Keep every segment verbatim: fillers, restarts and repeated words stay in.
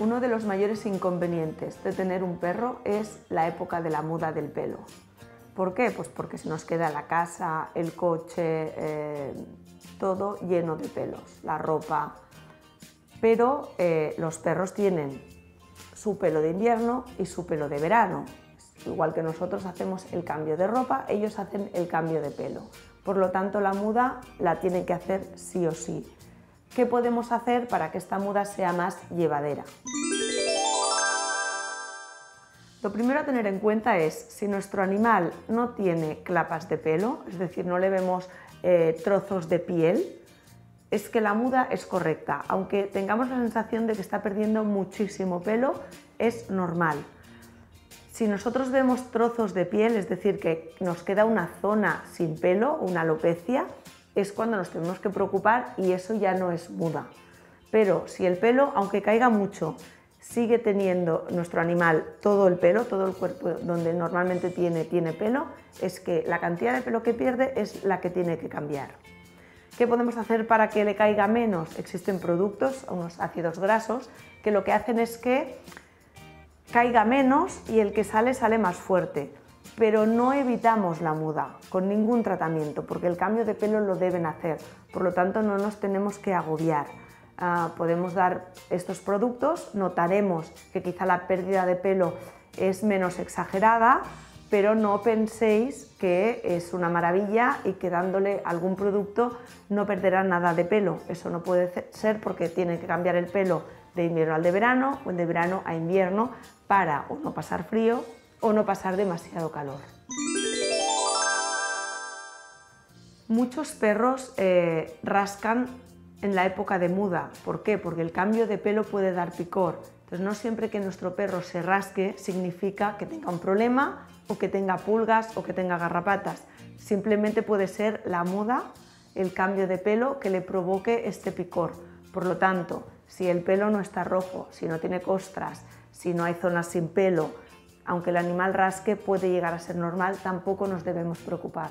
Uno de los mayores inconvenientes de tener un perro es la época de la muda del pelo. ¿Por qué? Pues porque se nos queda la casa, el coche, eh, todo lleno de pelos, la ropa. Pero eh, los perros tienen su pelo de invierno y su pelo de verano. Igual que nosotros hacemos el cambio de ropa, ellos hacen el cambio de pelo. Por lo tanto, la muda la tienen que hacer sí o sí. ¿Qué podemos hacer para que esta muda sea más llevadera? Lo primero a tener en cuenta es si nuestro animal no tiene clapas de pelo, es decir, no le vemos eh, trozos de piel, es que la muda es correcta. Aunque tengamos la sensación de que está perdiendo muchísimo pelo, es normal. Si nosotros vemos trozos de piel, es decir, que nos queda una zona sin pelo, una alopecia, es cuando nos tenemos que preocupar y eso ya no es muda. Pero si el pelo, aunque caiga mucho, sigue teniendo nuestro animal todo el pelo, todo el cuerpo donde normalmente tiene, tiene pelo, es que la cantidad de pelo que pierde es la que tiene que cambiar. ¿Qué podemos hacer para que le caiga menos? Existen productos, unos ácidos grasos, que lo que hacen es que caiga menos y el que sale, sale más fuerte. Pero no evitamos la muda con ningún tratamiento, porque el cambio de pelo lo deben hacer, por lo tanto no nos tenemos que agobiar. Uh, podemos dar estos productos, notaremos que quizá la pérdida de pelo es menos exagerada, pero no penséis que es una maravilla y que dándole algún producto no perderá nada de pelo. Eso no puede ser porque tiene que cambiar el pelo de invierno al de verano o de verano a invierno para o no pasar frío o no pasar demasiado calor. Muchos perros eh, rascan en la época de muda. ¿Por qué? Porque el cambio de pelo puede dar picor. Entonces, no siempre que nuestro perro se rasque significa que tenga un problema o que tenga pulgas o que tenga garrapatas. Simplemente puede ser la muda, el cambio de pelo que le provoque este picor. Por lo tanto, si el pelo no está rojo, si no tiene costras, si no hay zonas sin pelo, aunque el animal rasque puede llegar a ser normal, tampoco nos debemos preocupar.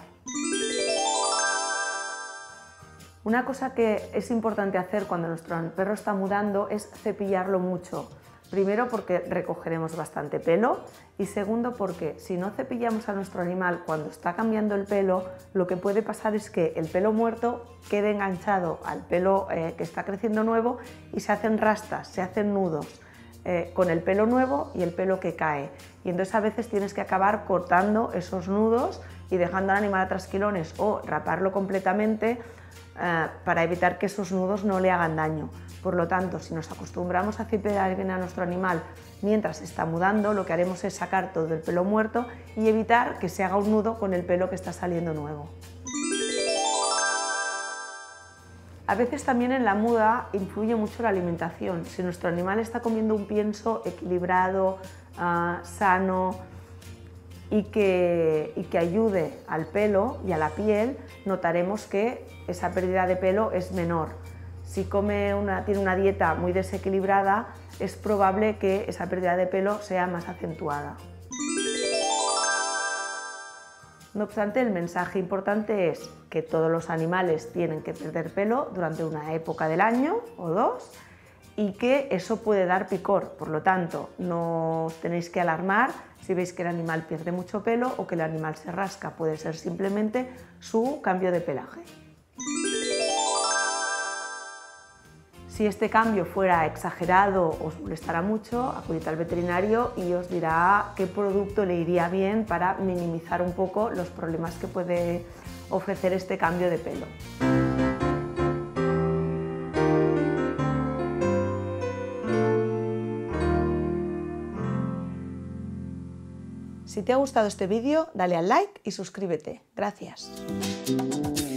Una cosa que es importante hacer cuando nuestro perro está mudando es cepillarlo mucho. Primero porque recogeremos bastante pelo y segundo porque si no cepillamos a nuestro animal cuando está cambiando el pelo, lo que puede pasar es que el pelo muerto quede enganchado al pelo eh, que está creciendo nuevo y se hacen rastas, se hacen nudos. Eh, con el pelo nuevo y el pelo que cae, y entonces a veces tienes que acabar cortando esos nudos y dejando al animal a trasquilones o raparlo completamente eh, para evitar que esos nudos no le hagan daño. Por lo tanto, si nos acostumbramos a cepillar bien a nuestro animal mientras está mudando, lo que haremos es sacar todo el pelo muerto y evitar que se haga un nudo con el pelo que está saliendo nuevo. A veces también en la muda influye mucho la alimentación. Si nuestro animal está comiendo un pienso equilibrado, uh, sano y que, y que ayude al pelo y a la piel, notaremos que esa pérdida de pelo es menor. Si come una, tiene una dieta muy desequilibrada, es probable que esa pérdida de pelo sea más acentuada. No obstante, el mensaje importante es que todos los animales tienen que perder pelo durante una época del año o dos y que eso puede dar picor. Por lo tanto, no os tenéis que alarmar si veis que el animal pierde mucho pelo o que el animal se rasca. Puede ser simplemente su cambio de pelaje. Si este cambio fuera exagerado, os molestará mucho, acudid al veterinario y os dirá qué producto le iría bien para minimizar un poco los problemas que puede ofrecer este cambio de pelo. Si te ha gustado este vídeo, dale al like y suscríbete. Gracias.